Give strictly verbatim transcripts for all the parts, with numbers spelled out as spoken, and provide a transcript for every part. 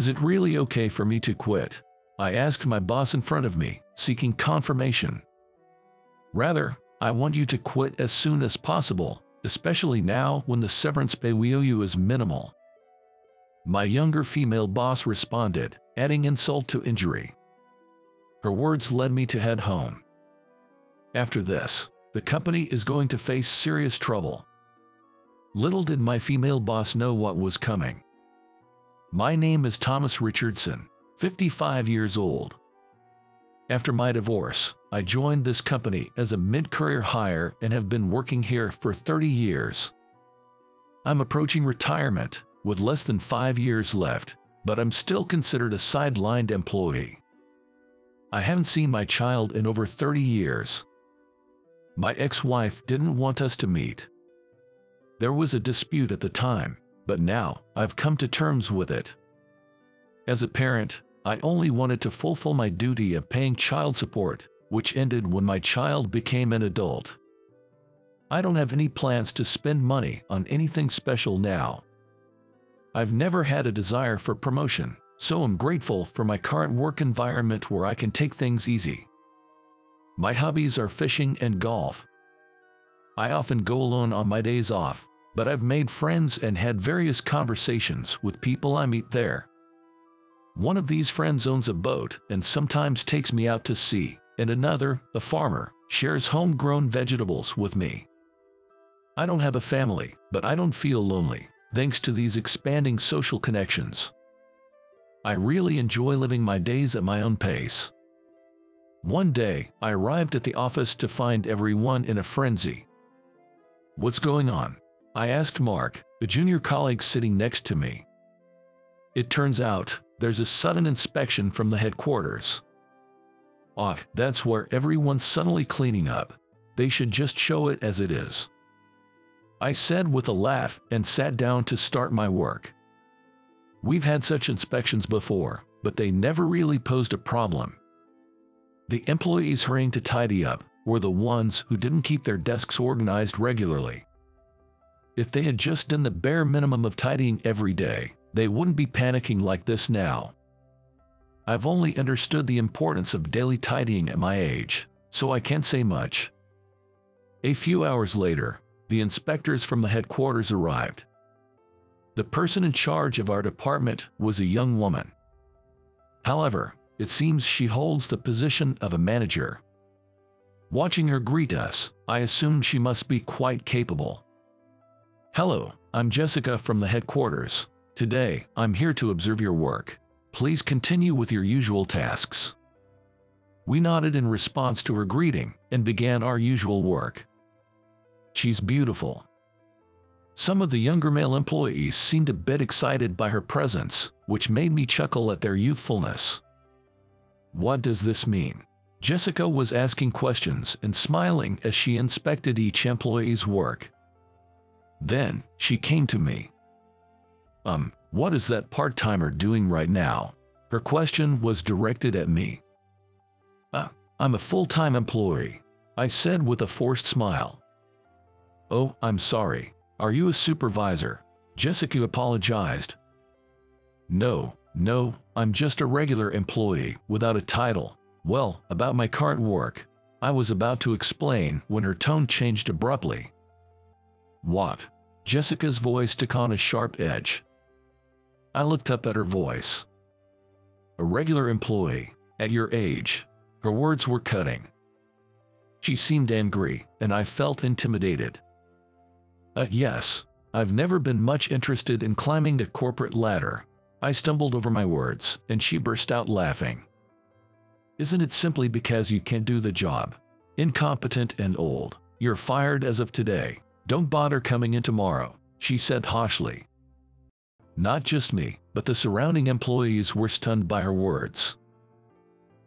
Is it really okay for me to quit? I asked my boss in front of me, seeking confirmation. Rather, I want you to quit as soon as possible, especially now when the severance pay we owe you is minimal. My younger female boss responded, adding insult to injury. Her words led me to head home. After this, the company is going to face serious trouble. Little did my female boss know what was coming. My name is Thomas Richardson, fifty-five years old. After my divorce, I joined this company as a mid-career hire and have been working here for thirty years. I'm approaching retirement, with less than five years left, but I'm still considered a sidelined employee. I haven't seen my child in over thirty years. My ex-wife didn't want us to meet. There was a dispute at the time, but now I've come to terms with it. As a parent, I only wanted to fulfill my duty of paying child support, which ended when my child became an adult. I don't have any plans to spend money on anything special now. I've never had a desire for promotion, so I'm grateful for my current work environment where I can take things easy. My hobbies are fishing and golf. I often go alone on my days off, but I've made friends and had various conversations with people I meet there. One of these friends owns a boat and sometimes takes me out to sea, and another, a farmer, shares homegrown vegetables with me. I don't have a family, but I don't feel lonely, thanks to these expanding social connections. I really enjoy living my days at my own pace. One day, I arrived at the office to find everyone in a frenzy. "What's going on?" I asked Mark, a junior colleague sitting next to me. It turns out, there's a sudden inspection from the headquarters. Ah, that's where everyone's suddenly cleaning up. They should just show it as it is, I said with a laugh and sat down to start my work. We've had such inspections before, but they never really posed a problem. The employees hurrying to tidy up were the ones who didn't keep their desks organized regularly. If they had just done the bare minimum of tidying every day, they wouldn't be panicking like this now. I've only understood the importance of daily tidying at my age, so I can't say much. A few hours later, the inspectors from the headquarters arrived. The person in charge of our department was a young woman. However, it seems she holds the position of a manager. Watching her greet us, I assumed she must be quite capable. "Hello, I'm Jessica from the headquarters. Today, I'm here to observe your work. Please continue with your usual tasks." We nodded in response to her greeting and began our usual work. She's beautiful. Some of the younger male employees seemed a bit excited by her presence, which made me chuckle at their youthfulness. "What does this mean?" Jessica was asking questions and smiling as she inspected each employee's work. Then, she came to me. Um, what is that part-timer doing right now?" Her question was directed at me. Uh, I'm a full-time employee," I said with a forced smile. "Oh, I'm sorry. Are you a supervisor?" Jessica apologized. No, no, I'm just a regular employee without a title. Well, about my current work," I was about to explain when her tone changed abruptly. "What?" Jessica's voice took on a sharp edge. I looked up at her voice. "A regular employee, at your age." Her words were cutting. She seemed angry, and I felt intimidated. Uh, yes, I've never been much interested in climbing the corporate ladder." I stumbled over my words, and she burst out laughing. "Isn't it simply because you can't do the job? Incompetent and old. You're fired as of today. Don't bother coming in tomorrow," she said harshly. Not just me, but the surrounding employees were stunned by her words.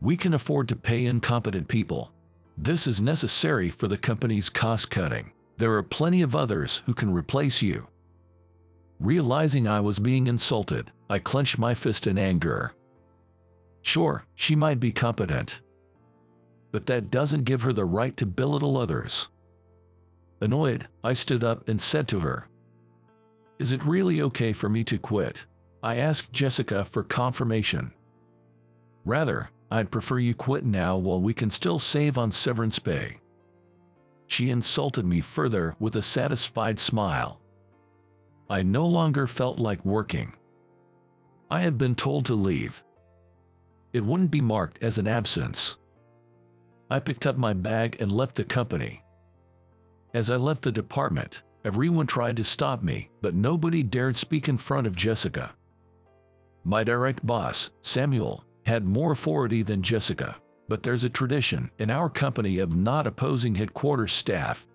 "We can afford to pay incompetent people. This is necessary for the company's cost cutting. There are plenty of others who can replace you." Realizing I was being insulted, I clenched my fist in anger. Sure, she might be competent, but that doesn't give her the right to belittle others. Annoyed, I stood up and said to her, "Is it really okay for me to quit? I asked Jessica for confirmation. Rather, I'd prefer you quit now while we can still save on severance pay. She insulted me further with a satisfied smile. I no longer felt like working. I had been told to leave. It wouldn't be marked as an absence. I picked up my bag and left the company. As I left the department, everyone tried to stop me, but nobody dared speak in front of Jessica. My direct boss, Samuel, had more authority than Jessica, but there's a tradition in our company of not opposing headquarters staff.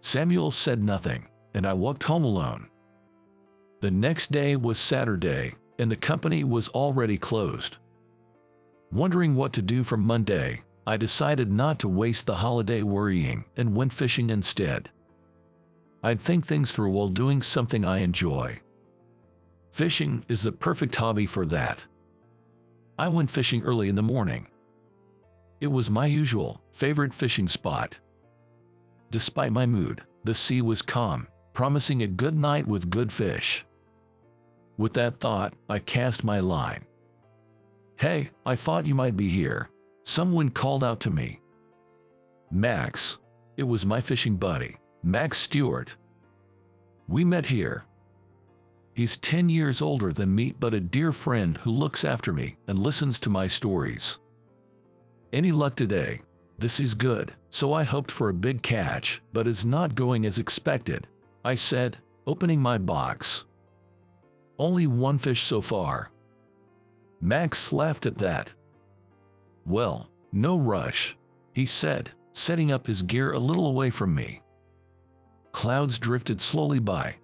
Samuel said nothing, and I walked home alone. The next day was Saturday, and the company was already closed. Wondering what to do for Monday, I decided not to waste the holiday worrying and went fishing instead. I'd think things through while doing something I enjoy. Fishing is the perfect hobby for that. I went fishing early in the morning. It was my usual, favorite fishing spot. Despite my mood, the sea was calm, promising a good night with good fish. With that thought, I cast my line. "Hey, I thought you might be here," someone called out to me. Max. It was my fishing buddy, Max Stewart. We met here. He's ten years older than me, but a dear friend who looks after me and listens to my stories. "Any luck today?" "This is good." So I hoped for a big catch, but it's not going as expected, I said, opening my box. "Only one fish so far." Max laughed at that. "Well, no rush," he said, setting up his gear a little away from me. Clouds drifted slowly by.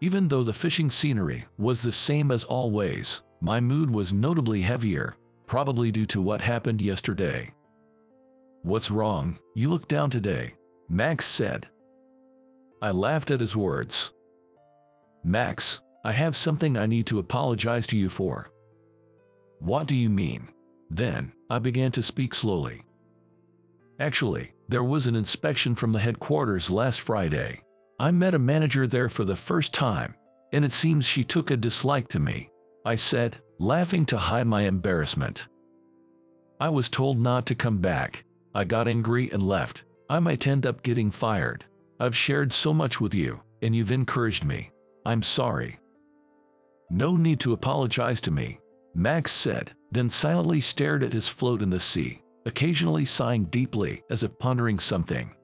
Even though the fishing scenery was the same as always, my mood was notably heavier, probably due to what happened yesterday. "What's wrong? You look down today," Max said. I laughed at his words. "Max, I have something I need to apologize to you for." "What do you mean?" Then, I began to speak slowly. "Actually, there was an inspection from the headquarters last Friday. I met a manager there for the first time, and it seems she took a dislike to me," I said, laughing to hide my embarrassment. "I was told not to come back. I got angry and left. I might end up getting fired. I've shared so much with you, and you've encouraged me. I'm sorry." "No need to apologize to me," Max said, then silently stared at his float in the sea, occasionally sighing deeply as if pondering something.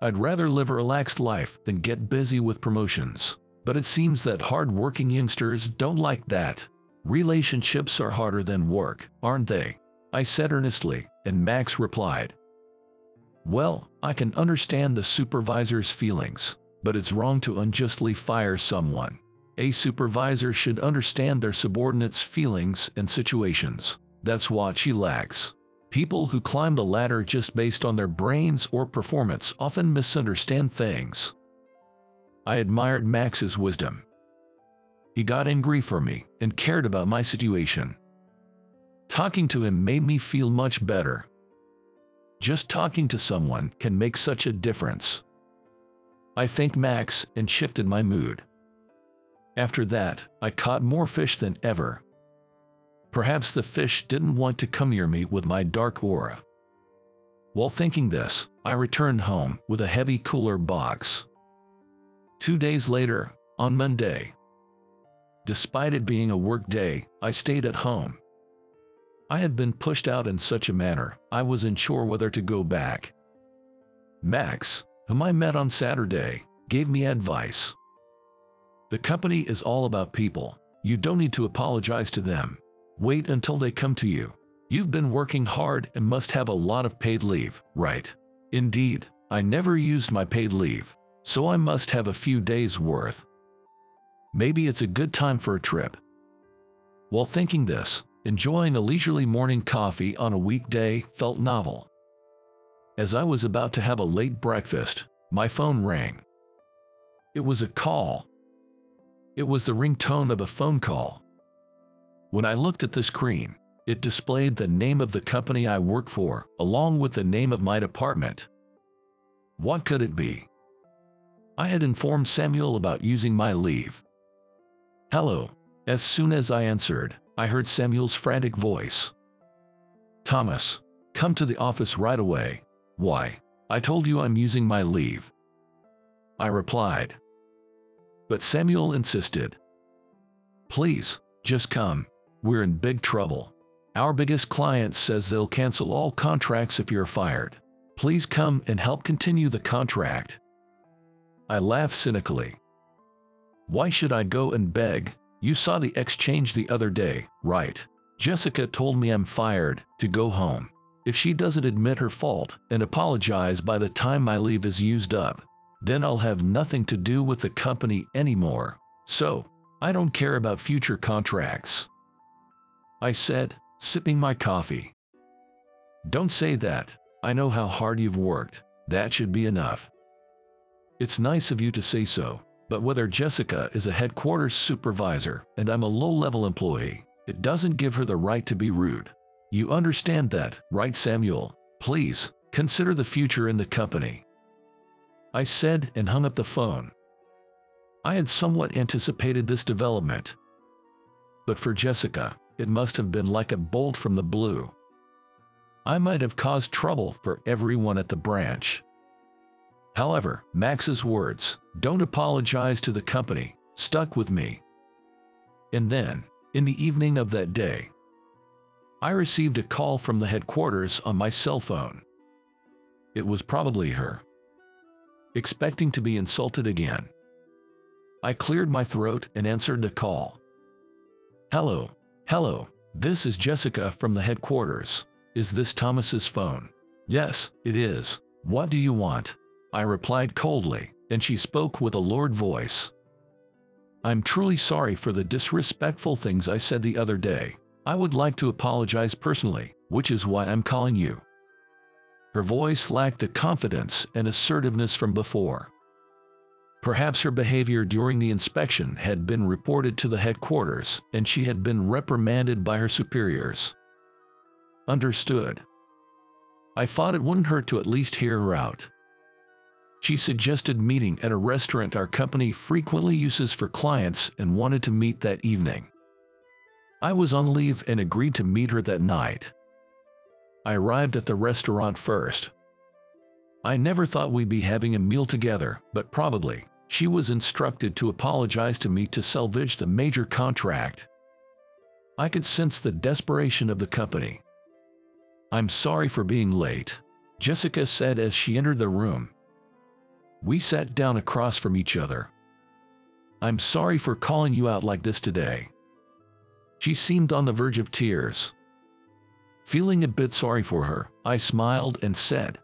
I'd rather live a relaxed life than get busy with promotions, but it seems that hard-working youngsters don't like that. "Relationships are harder than work, aren't they?" I said earnestly, and Max replied, "Well, I can understand the supervisor's feelings, but it's wrong to unjustly fire someone. A supervisor should understand their subordinates' feelings and situations. That's what she lacks. People who climb the ladder just based on their brains or performance often misunderstand things." I admired Max's wisdom. He got angry for me and cared about my situation. Talking to him made me feel much better. Just talking to someone can make such a difference. I thanked Max and shifted my mood. After that, I caught more fish than ever. Perhaps the fish didn't want to come near me with my dark aura. While thinking this, I returned home with a heavy cooler box. Two days later, on Monday. Despite it being a work day, I stayed at home. I had been pushed out in such a manner, I was unsure whether to go back. Max, whom I met on Saturday, gave me advice. "The company is all about people. You don't need to apologize to them. Wait until they come to you. You've been working hard and must have a lot of paid leave, right?" Indeed, I never used my paid leave, so I must have a few days' worth. Maybe it's a good time for a trip. While thinking this, enjoying a leisurely morning coffee on a weekday felt novel. As I was about to have a late breakfast, my phone rang. It was a call. It was the ringtone of a phone call. When I looked at the screen, it displayed the name of the company I work for, along with the name of my department. What could it be? I had informed Samuel about using my leave. Hello. As soon as I answered, I heard Samuel's frantic voice. Thomas, come to the office right away. Why? I told you I'm using my leave, I replied. But Samuel insisted. Please, just come. We're in big trouble. Our biggest client says they'll cancel all contracts if you're fired. Please come and help continue the contract. I laughed cynically. Why should I go and beg? You saw the exchange the other day, right? Jessica told me I'm fired, to go home. If she doesn't admit her fault and apologize by the time my leave is used up, then I'll have nothing to do with the company anymore. So, I don't care about future contracts, I said, sipping my coffee. Don't say that. I know how hard you've worked. That should be enough. It's nice of you to say so, but whether Jessica is a headquarters supervisor and I'm a low-level employee, it doesn't give her the right to be rude. You understand that, right, Samuel? Please, consider the future in the company, I said, and hung up the phone. I had somewhat anticipated this development, but for Jessica, it must have been like a bolt from the blue. I might have caused trouble for everyone at the branch. However, Max's words, "Don't apologize to the company," stuck with me. And then, in the evening of that day, I received a call from the headquarters on my cell phone. It was probably her. Expecting to be insulted again, I cleared my throat and answered the call. Hello, hello, this is Jessica from the headquarters. Is this Thomas's phone? Yes, it is. What do you want? I replied coldly, and she spoke with a lowered voice. I'm truly sorry for the disrespectful things I said the other day. I would like to apologize personally, which is why I'm calling you. Her voice lacked the confidence and assertiveness from before. Perhaps her behavior during the inspection had been reported to the headquarters and she had been reprimanded by her superiors. Understood. I thought it wouldn't hurt to at least hear her out. She suggested meeting at a restaurant our company frequently uses for clients and wanted to meet that evening. I was on leave and agreed to meet her that night. I arrived at the restaurant first. I never thought we'd be having a meal together, but probably. She was instructed to apologize to me to salvage the major contract. I could sense the desperation of the company. I'm sorry for being late, Jessica said as she entered the room. We sat down across from each other. I'm sorry for calling you out like this today. She seemed on the verge of tears. Feeling a bit sorry for her, I smiled and said,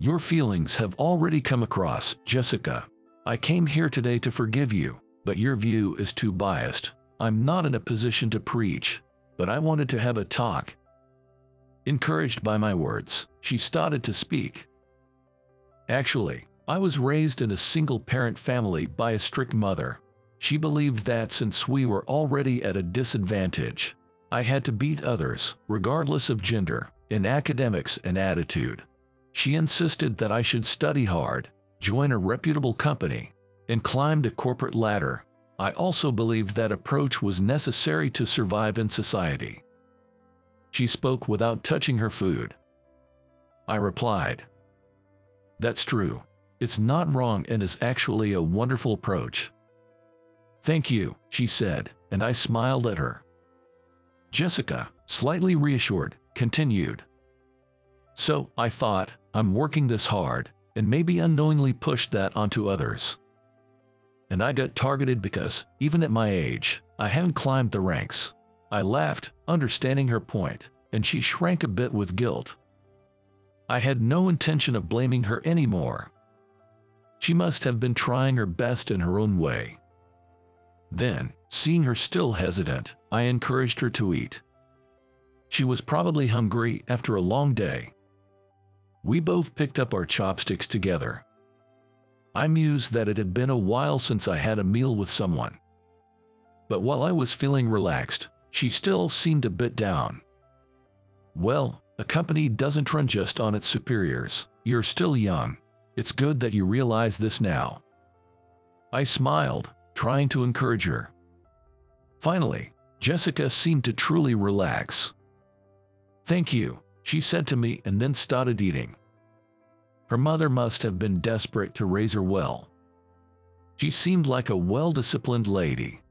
your feelings have already come across, Jessica. I came here today to forgive you, but your view is too biased. I'm not in a position to preach, but I wanted to have a talk. Encouraged by my words, she started to speak. Actually, I was raised in a single-parent family by a strict mother. She believed that since we were already at a disadvantage, I had to beat others, regardless of gender, in academics and attitude. She insisted that I should study hard, join a reputable company, and climb the corporate ladder. I also believed that approach was necessary to survive in society. She spoke without touching her food. I replied, that's true. It's not wrong and is actually a wonderful approach. Thank you, she said, and I smiled at her. Jessica, slightly reassured, continued. So, I thought, I'm working this hard, and maybe unknowingly pushed that onto others. And I got targeted because, even at my age, I haven't climbed the ranks. I laughed, understanding her point, and she shrank a bit with guilt. I had no intention of blaming her anymore. She must have been trying her best in her own way. Then, seeing her still hesitant, I encouraged her to eat. She was probably hungry after a long day. We both picked up our chopsticks together. I mused that it had been a while since I had a meal with someone. But while I was feeling relaxed, she still seemed a bit down. Well, a company doesn't run just on its superiors. You're still young. It's good that you realize this now, I smiled, trying to encourage her. Finally, Jessica seemed to truly relax. "Thank you," she said to me, and then started eating. Her mother must have been desperate to raise her well. She seemed like a well-disciplined lady.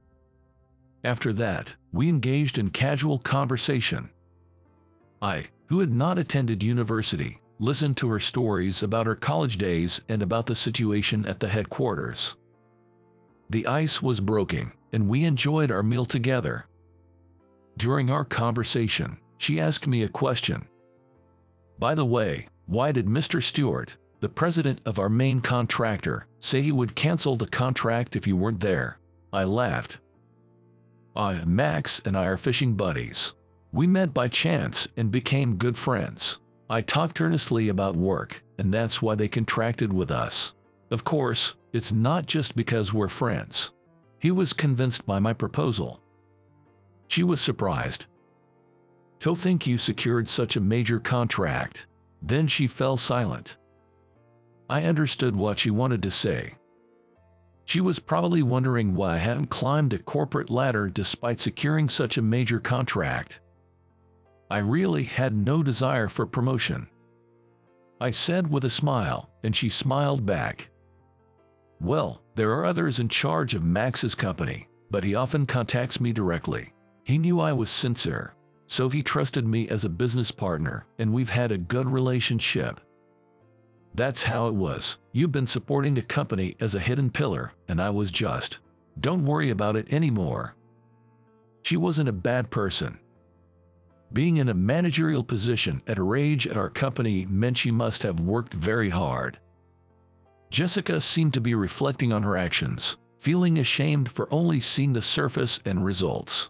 After that, we engaged in casual conversation. I, who had not attended university, listened to her stories about her college days and about the situation at the headquarters. The ice was breaking, and we enjoyed our meal together. During our conversation, she asked me a question. "By the way, why did Mister Stewart, the president of our main contractor, say he would cancel the contract if you weren't there?" I laughed. I, Max and I are fishing buddies. We met by chance and became good friends. I talked earnestly about work, and that's why they contracted with us. Of course, it's not just because we're friends. He was convinced by my proposal. She was surprised. "To think you secured such a major contract." Then she fell silent. I understood what she wanted to say. She was probably wondering why I hadn't climbed a corporate ladder despite securing such a major contract. I really had no desire for promotion, I said with a smile, and she smiled back. "Well, there are others in charge of Max's company, but he often contacts me directly. He knew I was sincere, so he trusted me as a business partner, and we've had a good relationship." "That's how it was. You've been supporting the company as a hidden pillar, and I was just, don't worry about it anymore." She wasn't a bad person. Being in a managerial position at her age at our company meant she must have worked very hard. Jessica seemed to be reflecting on her actions, feeling ashamed for only seeing the surface and results.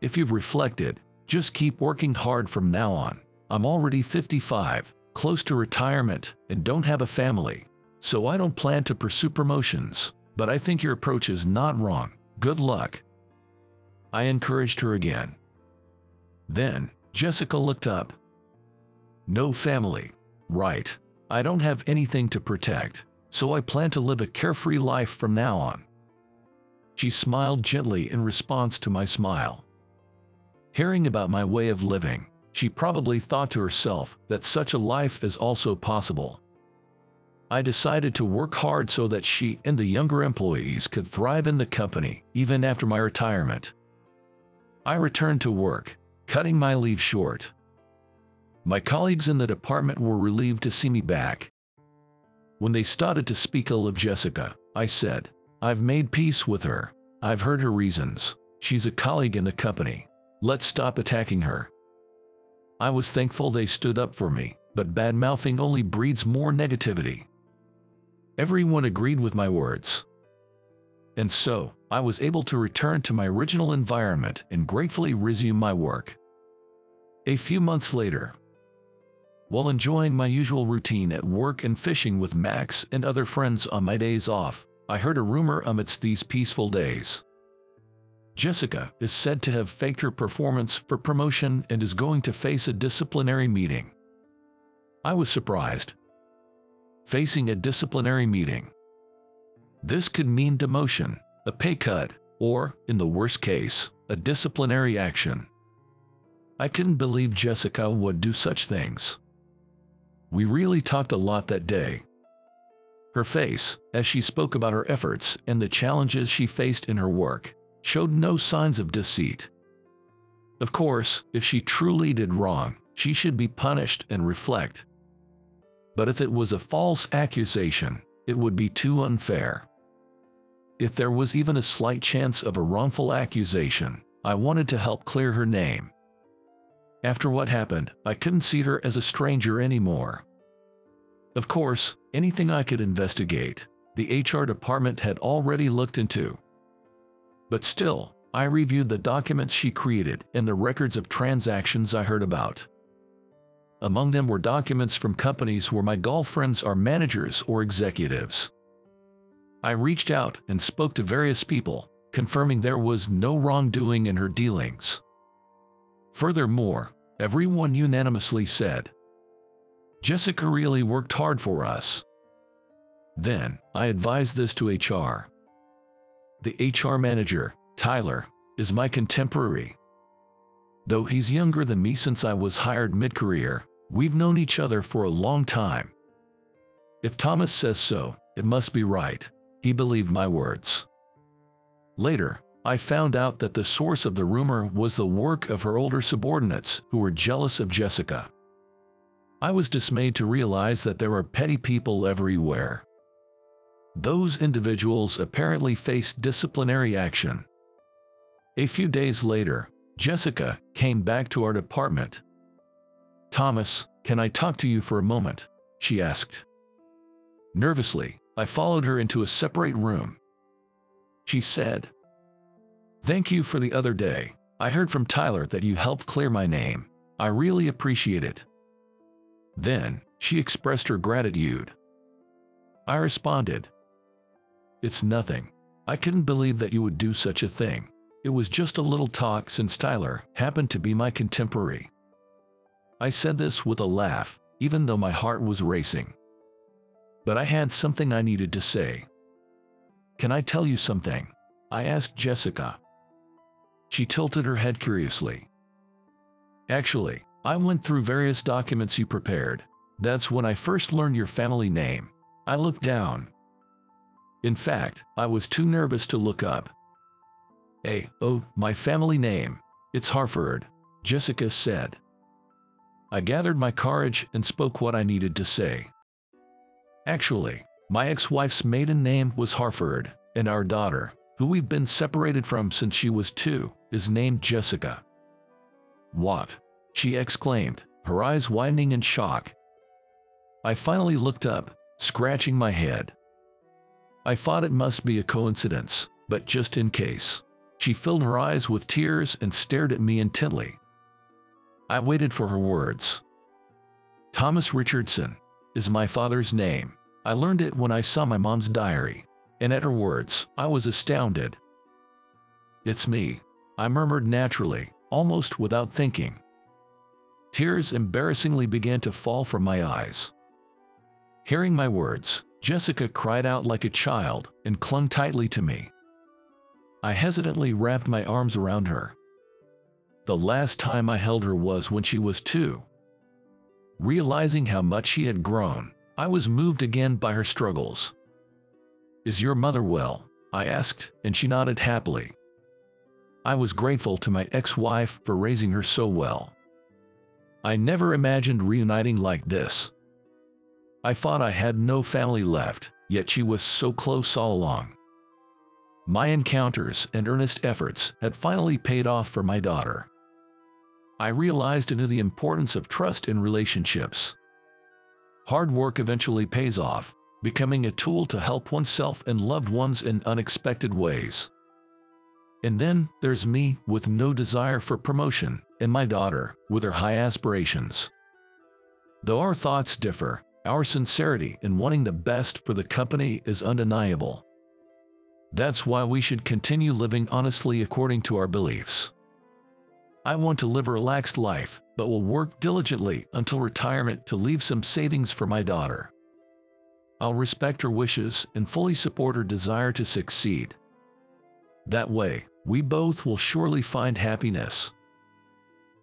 "If you've reflected, just keep working hard from now on. I'm already fifty-five. Close to retirement and don't have a family, so I don't plan to pursue promotions, but I think your approach is not wrong. Good luck." I encouraged her again. Then, Jessica looked up. "No family, right? I don't have anything to protect, so I plan to live a carefree life from now on." She smiled gently in response to my smile. Hearing about my way of living, she probably thought to herself that such a life is also possible. I decided to work hard so that she and the younger employees could thrive in the company, even after my retirement. I returned to work, cutting my leave short. My colleagues in the department were relieved to see me back. When they started to speak ill of Jessica, I said, "I've made peace with her. I've heard her reasons. She's a colleague in the company. Let's stop attacking her." I was thankful they stood up for me, but bad-mouthing only breeds more negativity. Everyone agreed with my words. And so, I was able to return to my original environment and gratefully resume my work. A few months later, while enjoying my usual routine at work and fishing with Max and other friends on my days off, I heard a rumor amidst these peaceful days. Jessica is said to have faked her performance for promotion and is going to face a disciplinary meeting. I was surprised. Facing a disciplinary meeting. This could mean demotion, a pay cut, or, in the worst case, a disciplinary action. I couldn't believe Jessica would do such things. We really talked a lot that day. Her face, as she spoke about her efforts and the challenges she faced in her work, showed no signs of deceit. Of course, if she truly did wrong, she should be punished and reflect. But if it was a false accusation, it would be too unfair. If there was even a slight chance of a wrongful accusation, I wanted to help clear her name. After what happened, I couldn't see her as a stranger anymore. Of course, anything I could investigate, the H R department had already looked into. But still, I reviewed the documents she created and the records of transactions I heard about. Among them were documents from companies where my golf friends are managers or executives. I reached out and spoke to various people, confirming there was no wrongdoing in her dealings. Furthermore, everyone unanimously said, "Jessica really worked hard for us." Then, I advised this to H R. The H R manager, Tyler, is my contemporary. Though he's younger than me since I was hired mid-career, we've known each other for a long time. If Thomas says so, it must be right. He believed my words. Later, I found out that the source of the rumor was the work of her older subordinates who were jealous of Jessica. I was dismayed to realize that there are petty people everywhere. Those individuals apparently faced disciplinary action. A few days later, Jessica came back to our department. "Thomas, can I talk to you for a moment?" she asked. Nervously, I followed her into a separate room. She said, "Thank you for the other day. I heard from Tyler that you helped clear my name. I really appreciate it." Then, she expressed her gratitude. I responded, "It's nothing. I couldn't believe that you would do such a thing. It was just a little talk since Tyler happened to be my contemporary." I said this with a laugh, even though my heart was racing. But I had something I needed to say. "Can I tell you something?" I asked Jessica. She tilted her head curiously. "Actually, I went through various documents you prepared. That's when I first learned your family name." I looked down. In fact, I was too nervous to look up. "Hey, oh, my family name. It's Harford," Jessica said. I gathered my courage and spoke what I needed to say. "Actually, my ex-wife's maiden name was Harford, and our daughter, who we've been separated from since she was two, is named Jessica." "What?" she exclaimed, her eyes widening in shock. I finally looked up, scratching my head. I thought it must be a coincidence, but just in case. She filled her eyes with tears and stared at me intently. I waited for her words. "Thomas Richardson is my father's name. I learned it when I saw my mom's diary." And at her words, I was astounded. "It's me," I murmured naturally, almost without thinking. Tears embarrassingly began to fall from my eyes. Hearing my words, Jessica cried out like a child and clung tightly to me. I hesitantly wrapped my arms around her. The last time I held her was when she was two. Realizing how much she had grown, I was moved again by her struggles. "Is your mother well?" I asked, and she nodded happily. I was grateful to my ex-wife for raising her so well. I never imagined reuniting like this. I thought I had no family left, yet she was so close all along. My encounters and earnest efforts had finally paid off for my daughter. I realized anew the importance of trust in relationships. Hard work eventually pays off, becoming a tool to help oneself and loved ones in unexpected ways. And then there's me with no desire for promotion, and my daughter with her high aspirations. Though our thoughts differ, our sincerity in wanting the best for the company is undeniable. That's why we should continue living honestly according to our beliefs. I want to live a relaxed life, but will work diligently until retirement to leave some savings for my daughter. I'll respect her wishes and fully support her desire to succeed. That way, we both will surely find happiness.